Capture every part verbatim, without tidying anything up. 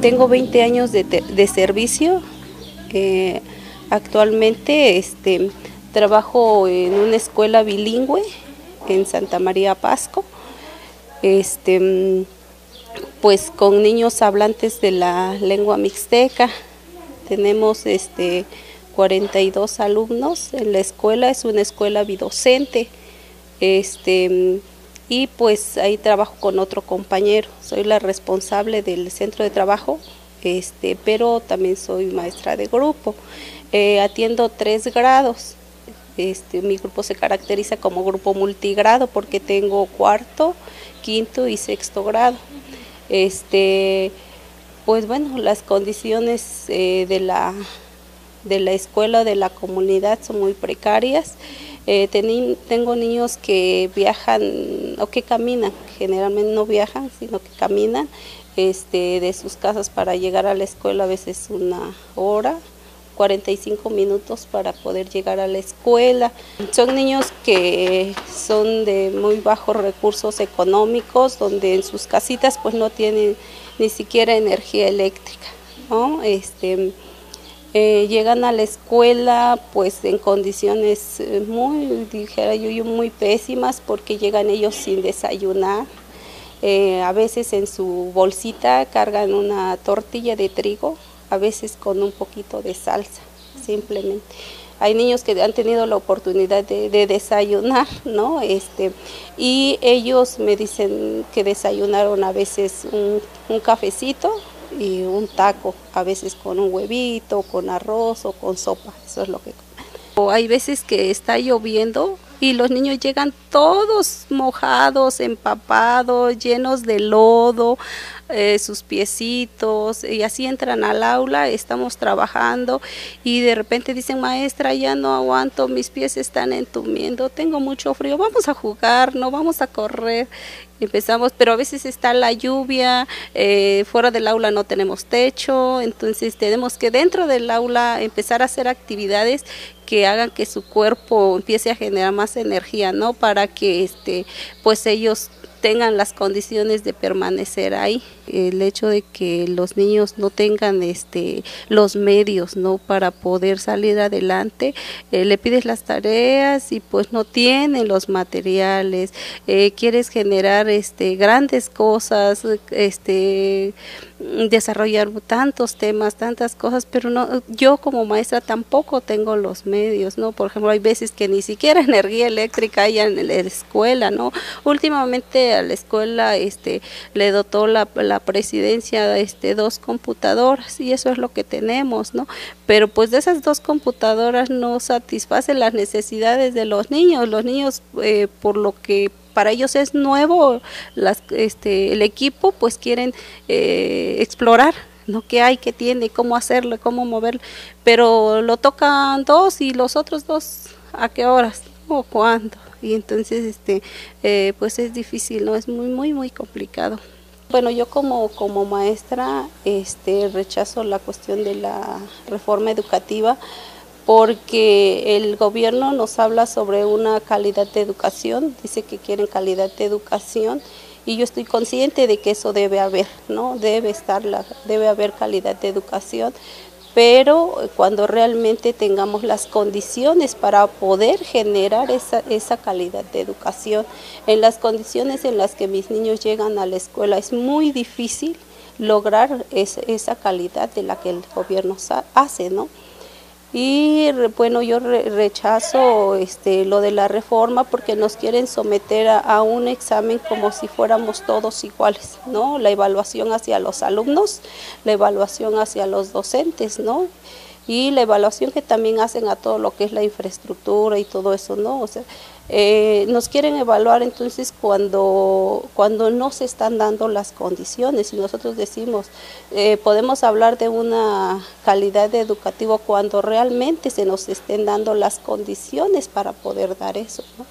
Tengo veinte años de, de servicio. Eh, actualmente este, trabajo en una escuela bilingüe en Santa María Pasco, este, pues con niños hablantes de la lengua mixteca. Tenemos este, cuarenta y dos alumnos en la escuela, es una escuela bidocente, este, y pues ahí trabajo con otro compañero. Soy la responsable del centro de trabajo, este, pero también soy maestra de grupo. Eh, atiendo tres grados. Este, mi grupo se caracteriza como grupo multigrado porque tengo cuarto, quinto y sexto grado. Este, pues bueno, las condiciones eh, de, la, de la escuela, de la comunidad son muy precarias. Eh, teni, tengo niños que viajan o que caminan, generalmente no viajan, sino que caminan este, de sus casas para llegar a la escuela, a veces una hora, cuarenta y cinco minutos para poder llegar a la escuela. Son niños que son de muy bajos recursos económicos, donde en sus casitas pues no tienen ni siquiera energía eléctrica, ¿no? Este, eh, llegan a la escuela pues en condiciones muy, dijera yo, muy pésimas, porque llegan ellos sin desayunar. Eh, a veces en su bolsita cargan una tortilla de trigo, a veces con un poquito de salsa, simplemente. Hay niños que han tenido la oportunidad de, de desayunar, ¿no? Este, y ellos me dicen que desayunaron a veces un, un cafecito y un taco, a veces con un huevito, con arroz o con sopa, eso es lo que comen. O hay veces que está lloviendo y los niños llegan todos mojados, empapados, llenos de lodo, eh, sus piecitos, y así entran al aula. Estamos trabajando y de repente dicen: maestra, ya no aguanto, mis pies se están entumiendo, tengo mucho frío, vamos a jugar, no vamos a correr. Empezamos, pero a veces está la lluvia, eh, fuera del aula no tenemos techo, entonces tenemos que dentro del aula empezar a hacer actividades que hagan que su cuerpo empiece a generar más energía, ¿no? Para que este, pues ellos tengan las condiciones de permanecer ahí. El hecho de que los niños no tengan este, los medios, ¿no?, para poder salir adelante. Eh, le pides las tareas y pues no tienen los materiales. Eh, quieres generar este, grandes cosas, este, desarrollar tantos temas, tantas cosas, pero no, yo como maestra tampoco tengo los medios, ¿no? Por ejemplo, hay veces que ni siquiera energía eléctrica hay en la escuela, ¿no? Últimamente a la escuela este, le dotó la, la presidencia este, dos computadoras, y eso es lo que tenemos, ¿no? Pero pues de esas dos computadoras no satisfacen las necesidades de los niños. Los niños, eh, por lo que para ellos es nuevo las, este, el equipo, pues quieren eh, explorar, ¿no?, qué hay, qué tiene, cómo hacerlo, cómo moverlo, pero lo tocan dos y los otros dos a qué horas o cuándo, y entonces este eh, pues es difícil, ¿no? Es muy, muy, muy complicado. Bueno, yo como, como maestra este, rechazo la cuestión de la reforma educativa, porque el gobierno nos habla sobre una calidad de educación, dice que quieren calidad de educación, y yo estoy consciente de que eso debe haber, ¿no? Debe estar la, debe haber calidad de educación, pero cuando realmente tengamos las condiciones para poder generar esa, esa calidad de educación. En las condiciones en las que mis niños llegan a la escuela es muy difícil lograr es, esa calidad de la que el gobierno hace, ¿no? Y bueno, yo rechazo este, lo de la reforma, porque nos quieren someter a, a un examen como si fuéramos todos iguales, ¿no? La evaluación hacia los alumnos, la evaluación hacia los docentes, ¿no? Y la evaluación que también hacen a todo lo que es la infraestructura y todo eso, ¿no? O sea, eh, nos quieren evaluar entonces cuando, cuando no se están dando las condiciones, y nosotros decimos, eh, podemos hablar de una calidad educativa cuando realmente se nos estén dando las condiciones para poder dar eso, ¿no?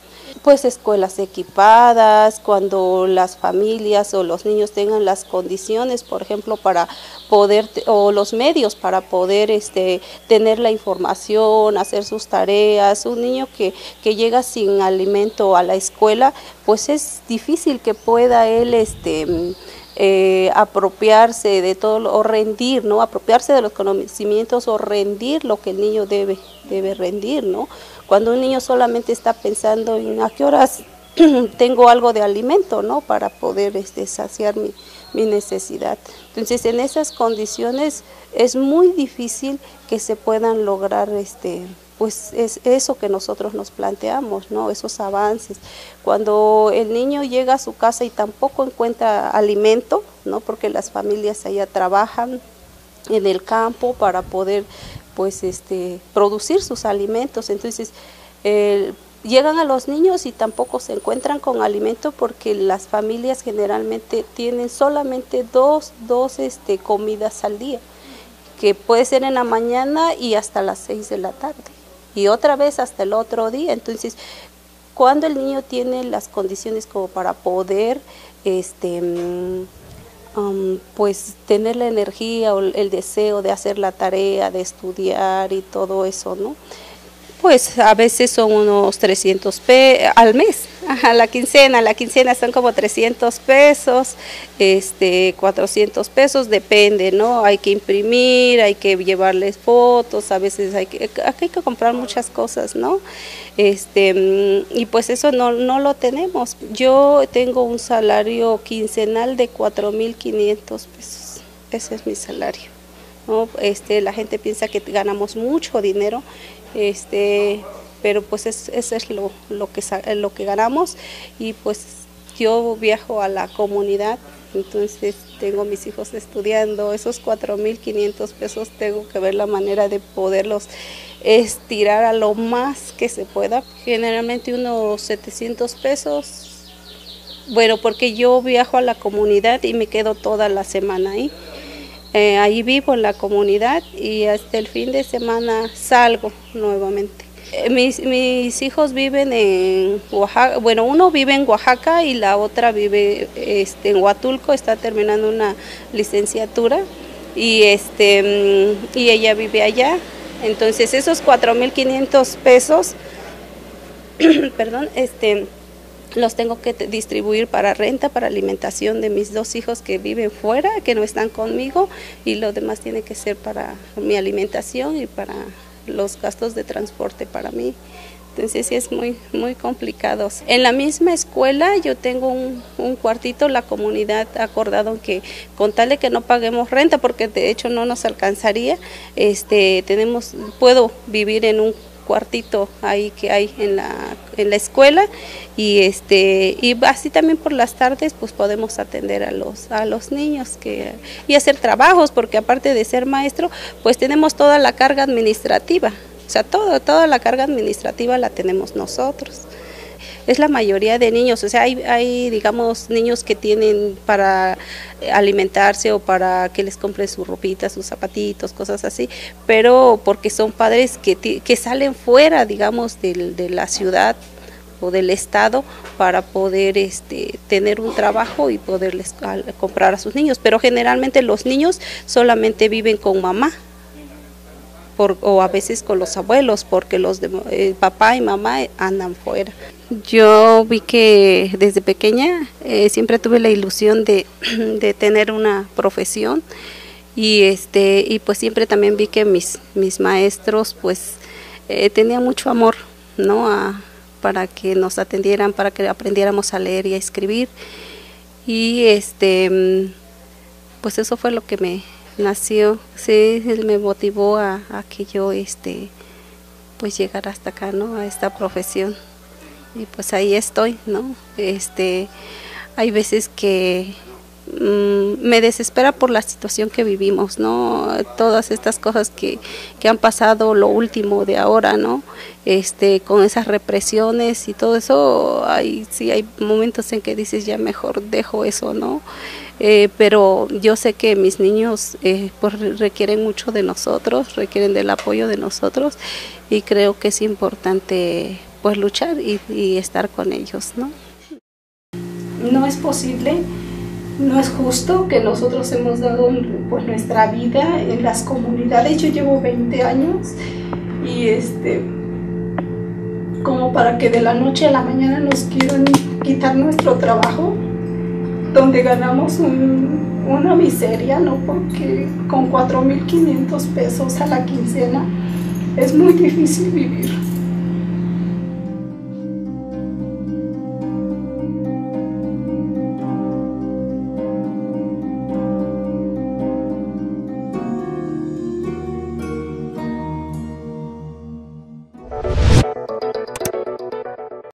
Pues escuelas equipadas, cuando las familias o los niños tengan las condiciones, por ejemplo, para poder, o los medios para poder este, tener la información, hacer sus tareas. Un niño que, que llega sin alimento a la escuela, pues es difícil que pueda él este, eh, apropiarse de todo o rendir, ¿no? Apropiarse de los conocimientos o rendir lo que el niño debe, debe rendir, ¿no? Cuando un niño solamente está pensando en a qué horas tengo algo de alimento, ¿no? Para poder este, saciar mi, mi necesidad. Entonces, en esas condiciones es muy difícil que se puedan lograr este, pues es eso que nosotros nos planteamos, ¿no? Esos avances. Cuando el niño llega a su casa y tampoco encuentra alimento, ¿no? Porque las familias allá trabajan en el campo para poder pues este producir sus alimentos. Entonces, el llegan a los niños y tampoco se encuentran con alimento porque las familias generalmente tienen solamente dos, dos este, comidas al día, que puede ser en la mañana y hasta las seis de la tarde, y otra vez hasta el otro día. Entonces, cuando el niño tiene las condiciones como para poder este, um, pues tener la energía o el deseo de hacer la tarea, de estudiar y todo eso, ¿no? Pues a veces son unos trescientos pesos al mes. Ajá, la quincena, la quincena son como trescientos pesos, este, cuatrocientos pesos, depende, ¿no? Hay que imprimir, hay que llevarles fotos, a veces hay que, hay que comprar muchas cosas, ¿no? Este, y pues eso no, no lo tenemos. Yo tengo un salario quincenal de cuatro mil quinientos pesos, ese es mi salario, ¿no? Este, la gente piensa que ganamos mucho dinero, este, pero pues eso es, es lo, lo, que, lo que ganamos, y pues yo viajo a la comunidad, entonces tengo mis hijos estudiando, esos cuatro mil quinientos pesos tengo que ver la manera de poderlos estirar a lo más que se pueda, generalmente unos setecientos pesos, bueno, porque yo viajo a la comunidad y me quedo toda la semana ahí. Eh, ahí vivo en la comunidad y hasta el fin de semana salgo nuevamente. Eh, mis, mis hijos viven en Oaxaca, bueno, uno vive en Oaxaca y la otra vive este, en Huatulco, está terminando una licenciatura y, este, y ella vive allá. Entonces esos cuatro mil quinientos pesos, perdón, este... los tengo que distribuir para renta, para alimentación de mis dos hijos que viven fuera, que no están conmigo, y lo demás tiene que ser para mi alimentación y para los gastos de transporte para mí. Entonces sí es muy, muy complicado. En la misma escuela yo tengo un, un cuartito, la comunidad ha acordado que con tal de que no paguemos renta, porque de hecho no nos alcanzaría, este, tenemos, puedo vivir en un cuartito ahí que hay en la, en la escuela, y este y así también por las tardes pues podemos atender a los a los niños que y hacer trabajos, porque aparte de ser maestro pues tenemos toda la carga administrativa, o sea todo, toda la carga administrativa la tenemos nosotros. Es la mayoría de niños, o sea, hay, hay, digamos, niños que tienen para alimentarse o para que les compren su ropita, sus zapatitos, cosas así, pero porque son padres que, que salen fuera, digamos, de, de la ciudad o del estado para poder este, tener un trabajo y poderles comprar a sus niños, pero generalmente los niños solamente viven con mamá. Por, o a veces con los abuelos, porque los de, eh, papá y mamá andan fuera. Yo vi que desde pequeña eh, siempre tuve la ilusión de, de tener una profesión, y este y pues siempre también vi que mis, mis maestros pues eh, tenían mucho amor, ¿no? A, para que nos atendieran, para que aprendiéramos a leer y a escribir, y este pues eso fue lo que me nació, sí, él me motivó a, a que yo este pues llegara hasta acá, ¿no? A esta profesión. Y pues ahí estoy, ¿no? Este hay veces que mmm, me desespera por la situación que vivimos, ¿no? Todas estas cosas que, que han pasado, lo último de ahora, ¿no? Este, con esas represiones y todo eso, hay, sí hay momentos en que dices ya mejor dejo eso, ¿no? Eh, pero yo sé que mis niños eh, pues requieren mucho de nosotros, requieren del apoyo de nosotros, y creo que es importante pues luchar y, y estar con ellos, ¿no? No es posible, no es justo que nosotros hemos dado pues nuestra vida en las comunidades. Yo llevo veinte años y este como para que de la noche a la mañana nos quieran quitar nuestro trabajo. donde ganamos un, una miseria, ¿no? Porque con cuatro mil quinientos pesos a la quincena es muy difícil vivir.